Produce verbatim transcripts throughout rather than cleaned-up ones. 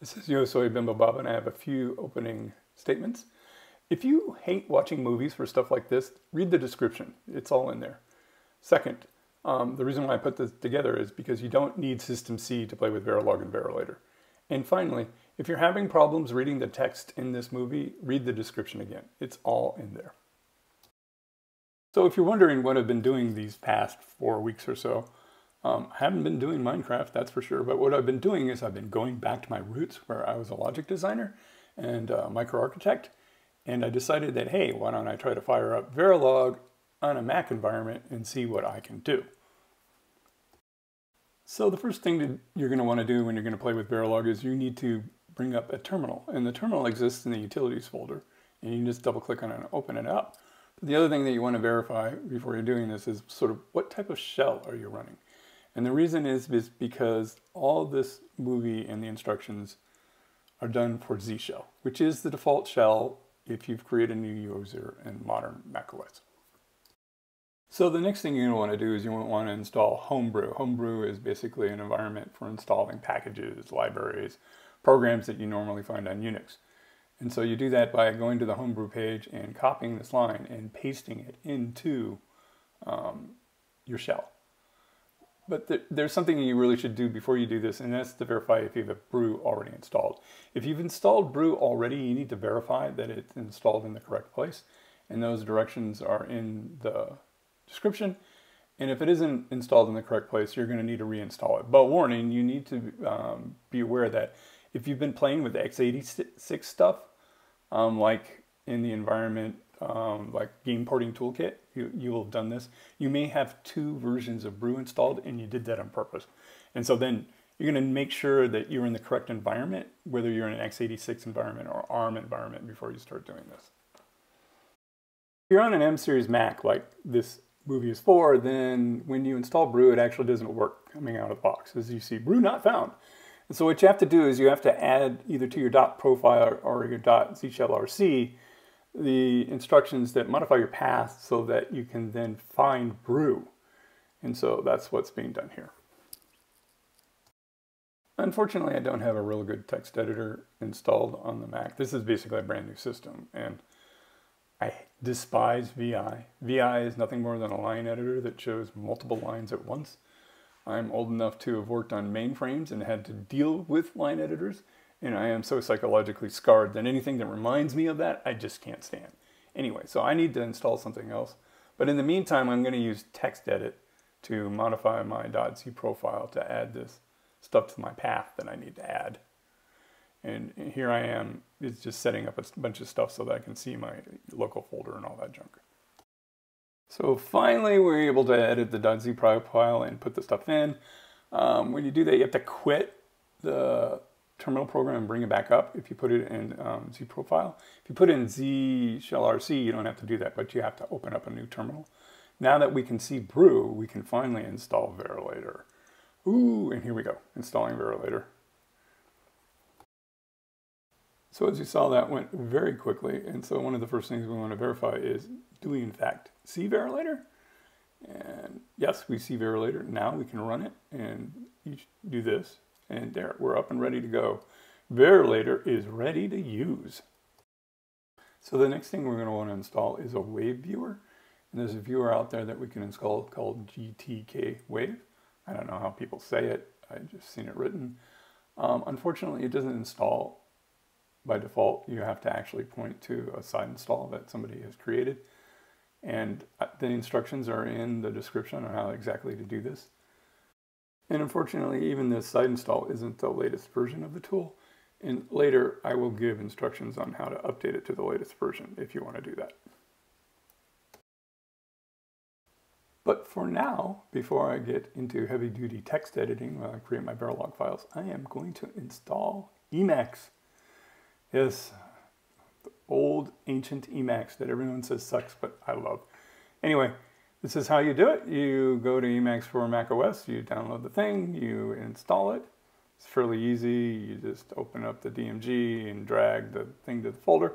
This is Yo Soy Bimbo Bob, and I have a few opening statements. If you hate watching movies for stuff like this, read the description. It's all in there. Second, um, the reason why I put this together is because you don't need System C to play with Verilog and Verilator. And finally, if you're having problems reading the text in this movie, read the description again. It's all in there. So if you're wondering what I've been doing these past four weeks or so, Um, I haven't been doing Minecraft, that's for sure, but what I've been doing is I've been going back to my roots where I was a logic designer and a microarchitect, and I decided that, hey, why don't I try to fire up Verilog on a Mac environment and see what I can do. So the first thing that you're going to want to do when you're going to play with Verilog is you need to bring up a terminal, and the terminal exists in the utilities folder, and you can just double click on it and open it up. But the other thing that you want to verify before you're doing this is sort of what type of shell are you running? And the reason is, is because all this movie and the instructions are done for Z shell, which is the default shell if you've created a new user in modern macOS. So the next thing you're going to want to do is you want to install Homebrew. Homebrew is basically an environment for installing packages, libraries, programs that you normally find on Unix. And so you do that by going to the Homebrew page and copying this line and pasting it into um, your shell. But there's something you really should do before you do this, and that's to verify if you have a brew already installed. If you've installed brew already, you need to verify that it's installed in the correct place, and those directions are in the description. And if it isn't installed in the correct place, you're going to need to reinstall it. But warning, you need to um, be aware that if you've been playing with x eighty-six stuff, um, like in the environment, Um, like game porting toolkit, you, you will have done this. You may have two versions of brew installed and you did that on purpose. And so then you're going to make sure that you're in the correct environment, whether you're in an x eighty-six environment or ARM environment before you start doing this. If you're on an M series Mac like this movie is for, then when you install brew, it actually doesn't work coming out of the box. As you see, brew not found. And so what you have to do is you have to add either to your .profile or your .zshellrc the instructions that modify your path so that you can then find brew. And so that's what's being done here. Unfortunately, I don't have a real good text editor installed on the Mac. This is basically a brand new system, and I despise V I. V I is nothing more than a line editor that shows multiple lines at once. I'm old enough to have worked on mainframes and had to deal with line editors. And I am so psychologically scarred that anything that reminds me of that, I just can't stand. Anyway, so I need to install something else. But in the meantime, I'm going to use TextEdit to modify my .z profile to add this stuff to my path that I need to add. And here I am, it's just setting up a bunch of stuff so that I can see my local folder and all that junk. So finally, we're able to edit the .z profile and put the stuff in. Um, when you do that, you have to quit the terminal program and bring it back up if you put it in um, Z profile. If you put it in Z shell R C, you don't have to do that, but you have to open up a new terminal. Now that we can see brew, we can finally install Verilator. Ooh, and here we go, installing Verilator. So as you saw, that went very quickly. And so one of the first things we want to verify is, do we in fact see Verilator? And yes, we see Verilator. Now we can run it and you do this. And there, we're up and ready to go. Verilator is ready to use. So the next thing we're going to want to install is a wave viewer. And there's a viewer out there that we can install called G T K Wave. I don't know how people say it. I've just seen it written. Um, unfortunately, it doesn't install by default. You have to actually point to a side install that somebody has created. And the instructions are in the description on how exactly to do this. And unfortunately, even this site install isn't the latest version of the tool. And later, I will give instructions on how to update it to the latest version if you want to do that. But for now, before I get into heavy-duty text editing while I create my Verilog files, I am going to install Emacs. Yes, the old ancient Emacs that everyone says sucks, but I love. Anyway. This is how you do it. You go to Emacs for macOS, you download the thing, you install it. It's fairly easy. You just open up the D M G and drag the thing to the folder.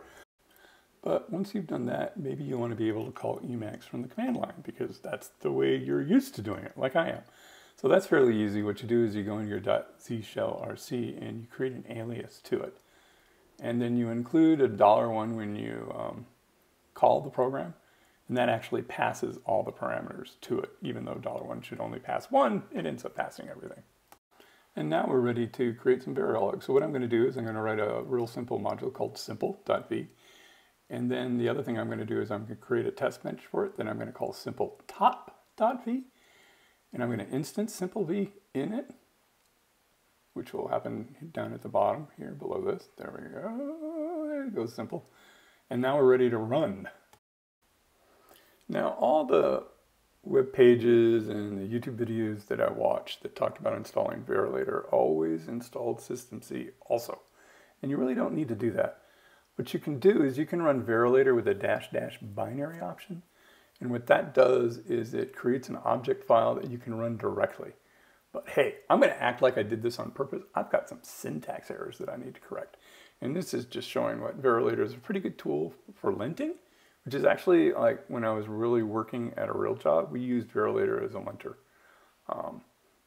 But once you've done that, maybe you want to be able to call Emacs from the command line because that's the way you're used to doing it, like I am. So that's fairly easy. What you do is you go into your .zshellrc and you create an alias to it. And then you include a dollar one when you um, call the program. And that actually passes all the parameters to it. Even though dollar one should only pass one, it ends up passing everything. And now we're ready to create some Verilog. So what I'm going to do is I'm going to write a real simple module called simple.v. And then the other thing I'm going to do is I'm going to create a test bench for it. Then I'm going to call simple top.v. And I'm going to instance simple v in it, which will happen down at the bottom here below this. There we go. There it goes simple. And now we're ready to run. Now all the web pages and the YouTube videos that I watched that talked about installing Verilator always installed System C also. And you really don't need to do that. What you can do is you can run Verilator with a dash dash binary option. And what that does is it creates an object file that you can run directly. But hey, I'm going to act like I did this on purpose. I've got some syntax errors that I need to correct. And this is just showing what Verilator is a pretty good tool for linting, which is actually like when I was really working at a real job, we used Verilator as a linter. Um,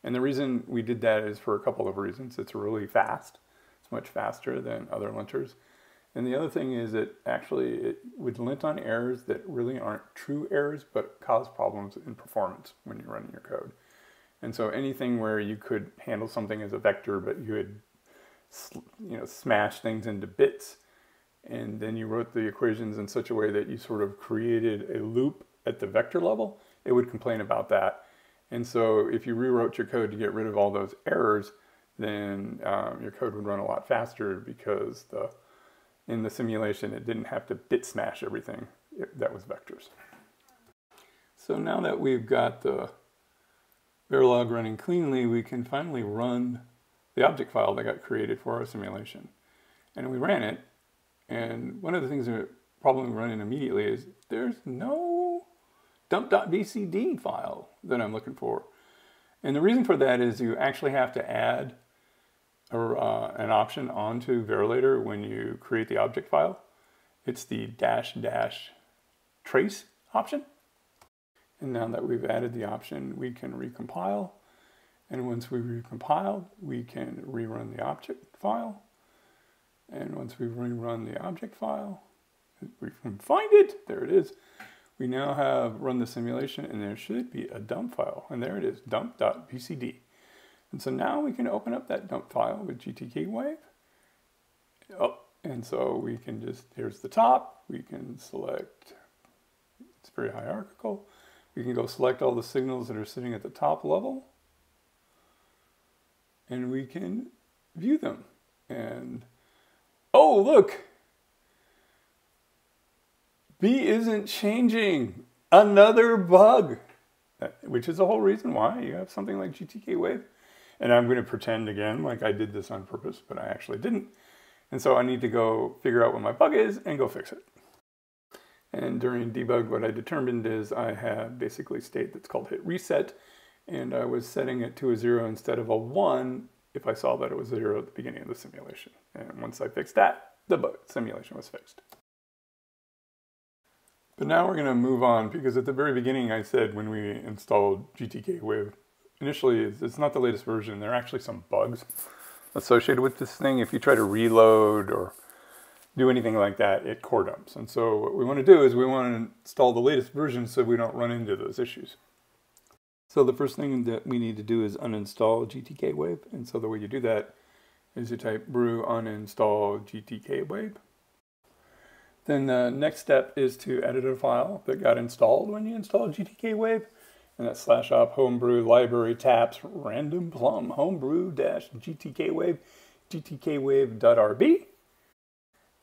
and the reason we did that is for a couple of reasons. It's really fast. It's much faster than other linters. And the other thing is it actually it would lint on errors that really aren't true errors, but cause problems in performance when you're running your code. And so anything where you could handle something as a vector, but you had you know, smashed things into bits, and then you wrote the equations in such a way that you sort of created a loop at the vector level, it would complain about that. And so if you rewrote your code to get rid of all those errors, then um, your code would run a lot faster because the in the simulation, it didn't have to bit smash everything that was vectors. So now that we've got the Verilog running cleanly, we can finally run the object file that got created for our simulation. And we ran it, and one of the things that we're probably running immediately is there's no dump.vcd file that I'm looking for. And the reason for that is you actually have to add Or, uh, an option onto Verilator when you create the object file. It's the dash dash trace option. And now that we've added the option, we can recompile. And once we recompile, we can rerun the object file. And once we rerun the object file, we can find it. There it is. We now have run the simulation, and there should be a dump file. And there it is, dump.vcd. And so now we can open up that dump file with G T K Wave. Oh, and so we can just, here's the top, we can select, it's very hierarchical. We can go select all the signals that are sitting at the top level. And we can view them. And, oh, look, B isn't changing, another bug, which is the whole reason why you have something like G T K Wave. And I'm going to pretend again like I did this on purpose, but I actually didn't. And so I need to go figure out what my bug is and go fix it. And during debug, what I determined is I have basically state that's called hit reset. And I was setting it to a zero instead of a one if I saw that it was a zero at the beginning of the simulation. And once I fixed that, the bug simulation was fixed. But now we're going to move on because at the very beginning I said when we installed G T K Wave, initially, it's not the latest version. There are actually some bugs associated with this thing. If you try to reload or do anything like that, it core dumps. And so what we want to do is we want to install the latest version so we don't run into those issues. So the first thing that we need to do is uninstall G T K Wave. And so the way you do that is you type brew uninstall G T K Wave. Then the next step is to edit a file that got installed when you installed G T K Wave. And that's slash op homebrew library taps random plum homebrew dash gtk wave gtkwave.rb.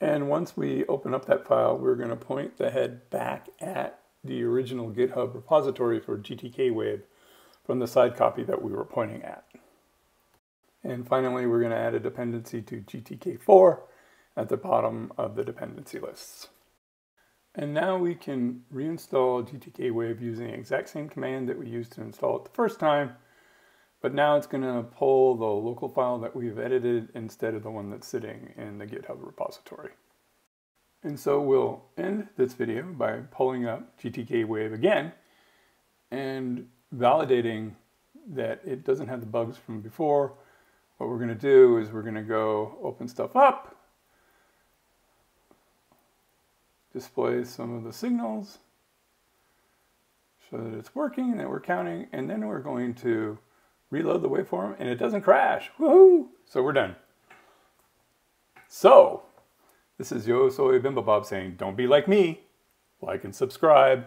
And once we open up that file, we're going to point the head back at the original GitHub repository for G T K Wave from the side copy that we were pointing at. And finally, we're going to add a dependency to G T K four at the bottom of the dependency lists. And now we can reinstall G T K Wave using the exact same command that we used to install it the first time, but now it's going to pull the local file that we've edited instead of the one that's sitting in the GitHub repository. And so we'll end this video by pulling up G T K Wave again and validating that it doesn't have the bugs from before. What we're going to do is we're going to go open stuff up, display some of the signals, show that it's working and that we're counting, and then we're going to reload the waveform and it doesn't crash. Woohoo! So we're done. So, this is Yo Soy Bimbo Bob saying, don't be like me, like and subscribe.